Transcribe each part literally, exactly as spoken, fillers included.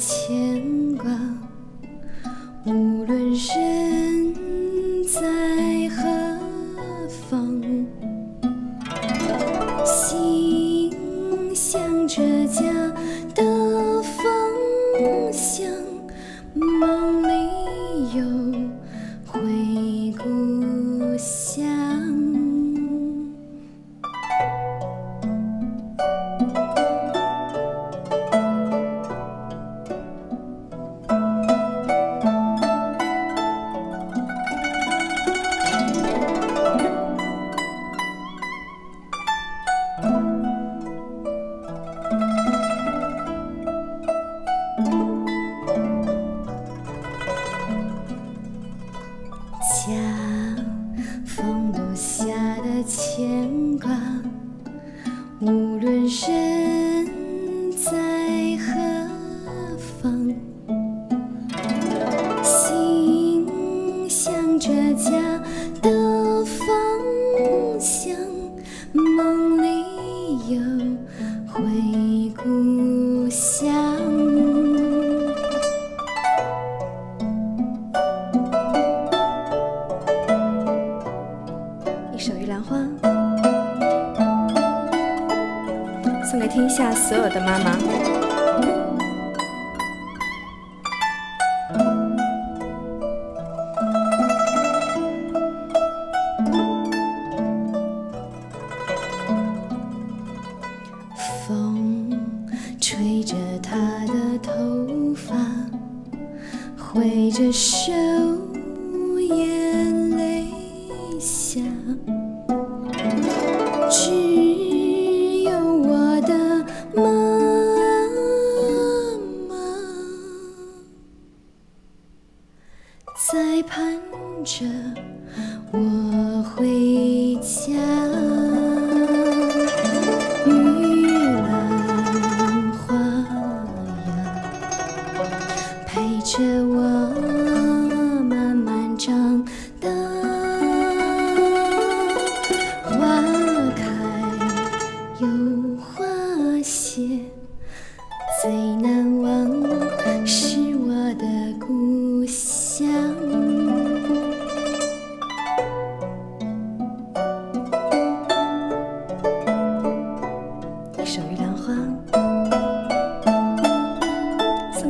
牵挂，无论人在何方，心向着家的方向，梦里有回故乡。 家放不下的牵挂，无论人在何方，心向着家的方向，梦里有回故乡。 一首《玉兰花》送给天下所有的妈妈。风吹着她的头发，挥着手。 下，只有我的妈妈在盼着我回家。玉兰花呀，陪着我慢慢长大。 最难忘是我的故乡。一首《玉兰花》送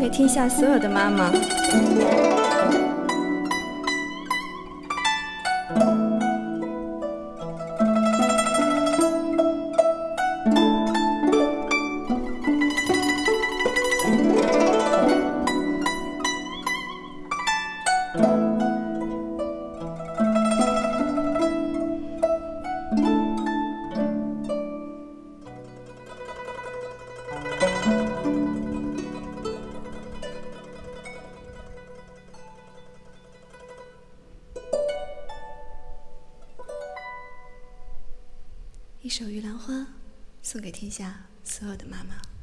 给天下所有的妈妈。一首《玉兰花》送给天下所有的妈妈。